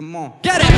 Come on. Get it!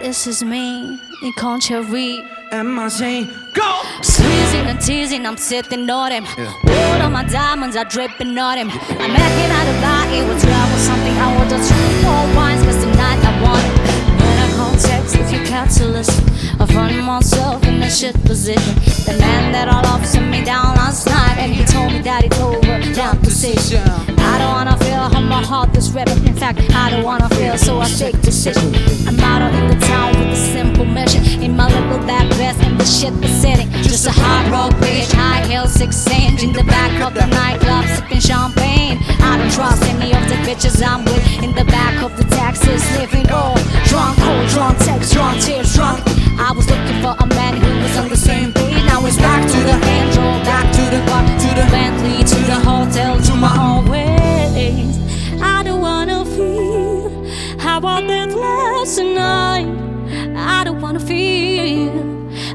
This is me, in contrary. Am I saying go? Squeezing and teasing, I'm sitting on him. All of my diamonds are dripping on him. I'm acting out of line, it was love or something. I want the 2 4 wines, cause tonight I want it. When I call text, if you care to listen, I find myself in a shit position. The man that I love sent me down last night, and he told me that it's over, that decision. I don't wanna feel how my heart is ripping. In fact, I don't wanna feel, so I take decision. I'm out in the town with a simple mission. In my little back vest and the shit besetting. Just a hard rock bitch, high heels, 6 inch. In the back of the nightclub, sipping champagne. I don't trust any of the bitches I'm with. In the back of the taxis, living all drunk, cold, drunk, sex, drunk, tears, drunk. I was looking for a man who was on the same beat. Now it's back to the angel, back to the bar, to the Bentley, to the hotel, to my own ways. I don't wanna feel how I lived last night. I don't wanna feel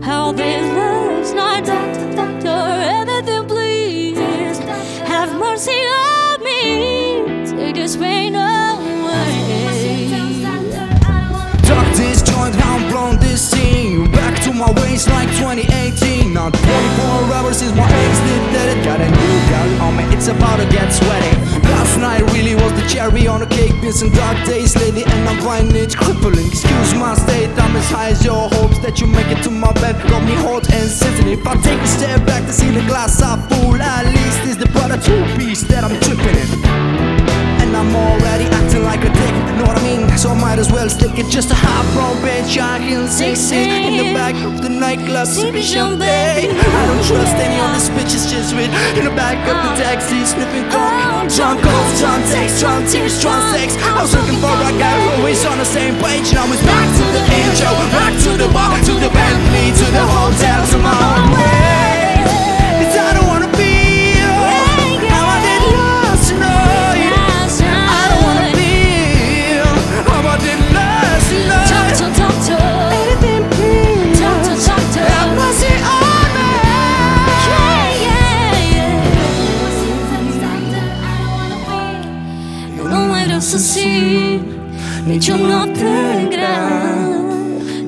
how this last night. Doctor, doctor, everything please have mercy on me. Take this pain away. Tuck this joint, I'm blown this scene. Back to my waist like 2018. Not 24 hours since my ex did that. It got a new girl on me, it's about to get sweaty. Last night really was the cherry on the cake. Been some dark days lately and I'm finding it crippling. Excuse my state, I'm as high as your hopes that you make it to my bed. Got me hot and sitting. If I take a step back to see the glass half full, at least it's the brother 2-piece that I'm tripping in. And I'm already acting like a dick, you know what I mean? So I might as well stick it. Just a high-brow bitch, I can 6 inch. In the back of the nightclub, sipping champagne. I don't trust any of these bitches just with. In the back of the taxi, sniffing coke. Drunk calls, drunk texts, drunk tears, drunk sex. I was looking for a guy who is on the same page. Now it's back to the intro, back to the bar, to the Bentley, to the hotel, to my own way. Cause I don't wanna feel how I did last night. I don't wanna feel how I did last night. Doctor, doctor, anything please. Doctor, doctor, have mercy on me. Yeah, yeah, yeah. Nu mereu să simt nici o noapte grea.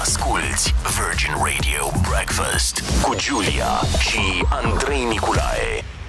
Asculți Virgin Radio Breakfast cu Giulia și Andrei Niculae.